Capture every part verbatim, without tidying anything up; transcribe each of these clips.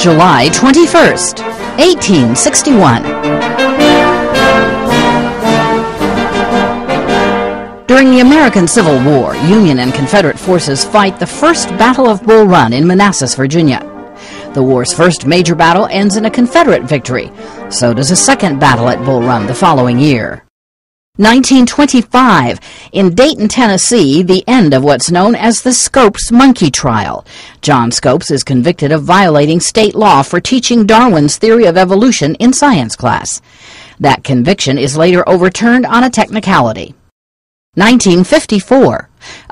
July twenty-first, eighteen sixty-one. During the American Civil War, Union and Confederate forces fight the First Battle of Bull Run in Manassas, Virginia. The war's first major battle ends in a Confederate victory. So does a second battle at Bull Run the following year. nineteen twenty-five, in Dayton, Tennessee, the end of what's known as the Scopes Monkey Trial. John Scopes is convicted of violating state law for teaching Darwin's theory of evolution in science class. That conviction is later overturned on a technicality. nineteen fifty-four,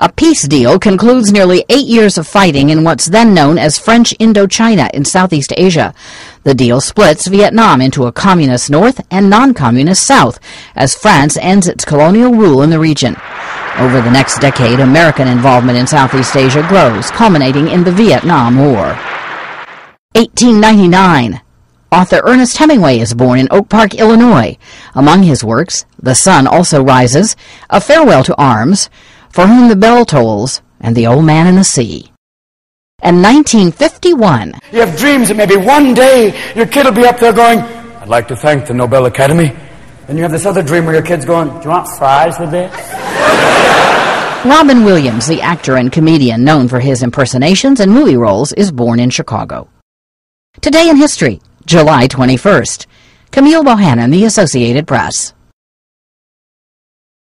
a peace deal concludes nearly eight years of fighting in what's then known as French Indochina in Southeast Asia. The deal splits Vietnam into a communist North and non-communist South as France ends its colonial rule in the region. Over the next decade, American involvement in Southeast Asia grows, culminating in the Vietnam War. eighteen ninety-nine. Author Ernest Hemingway is born in Oak Park, Illinois. Among his works, The Sun Also Rises, A Farewell to Arms, For Whom the Bell Tolls, and The Old Man and the Sea. And nineteen fifty-one. You have dreams that maybe one day your kid will be up there going, "I'd like to thank the Nobel Academy." Then you have this other dream where your kid's going, "Do you want fries with this?" Robin Williams, the actor and comedian known for his impersonations and movie roles, is born in Chicago. Today in History, July twenty-first. Camille Bohannon, The Associated Press.